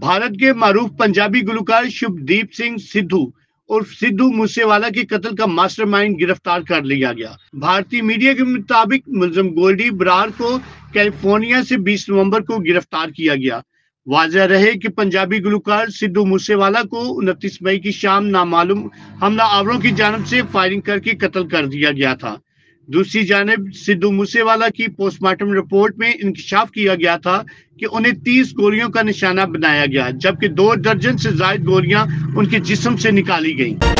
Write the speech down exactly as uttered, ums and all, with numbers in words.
भारत के मारूफ पंजाबी गुलकार शुभदीप सिंह सिद्धू और सिद्धू मुसेवाला के कत्ल का मास्टरमाइंड गिरफ्तार कर लिया गया। भारतीय मीडिया के मुताबिक मुलजिम गोल्डी ब्रार को कैलिफोर्निया से बीस नवंबर को गिरफ्तार किया गया। वाजह रहे कि पंजाबी गुलकार सिद्धू मूसेवाला को उनतीस मई की शाम नामालूम हमलावरों की जानब से फायरिंग करके कत्ल कर दिया गया था। दूसरी जानब सिद्धू मूसेवाला की पोस्टमार्टम रिपोर्ट में इंकशाफ किया गया था कि उन्हें तीस गोलियों का निशाना बनाया गया, जबकि दो दर्जन से ज्यादा गोलियां उनके जिस्म से निकाली गईं।